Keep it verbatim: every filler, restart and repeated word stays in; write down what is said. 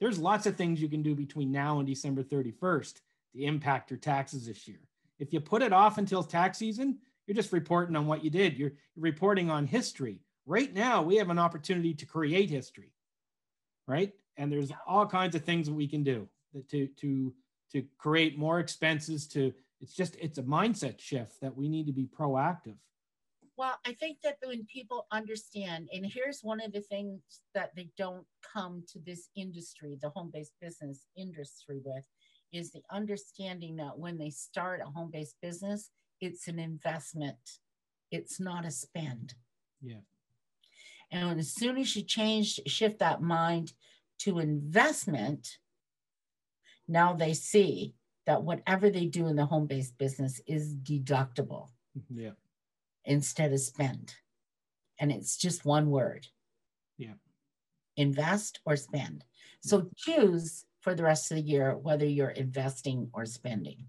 There's lots of things you can do between now and December thirty-first to impact your taxes this year. If you put it off until tax season, you're just reporting on what you did. You're reporting on history. Right now, we have an opportunity to create history, right? And there's all kinds of things that we can do to, to, to create more expenses to, it's just, it's a mindset shift that we need to be proactive. Well, I think that when people understand, and here's one of the things that they don't come to this industry, the home-based business industry with, is the understanding that when they start a home-based business, it's an investment. It's not a spend. Yeah. And as soon as you change, shift that mind to investment, now they see that whatever they do in the home-based business is deductible. Yeah. Instead of spend. And it's just one word. Yeah. Invest or spend. So choose for the rest of the year whether you're investing or spending.